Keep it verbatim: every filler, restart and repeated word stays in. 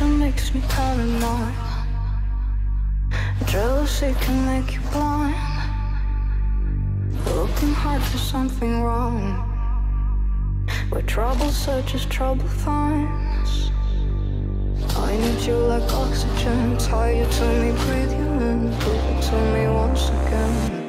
Obsession makes me paranoid. Jealousy can make you blind. Looking hard for something wrong. Where trouble searches, trouble finds. I need you like oxygen. Tie you to me, breathe you in. Prove it to me once again.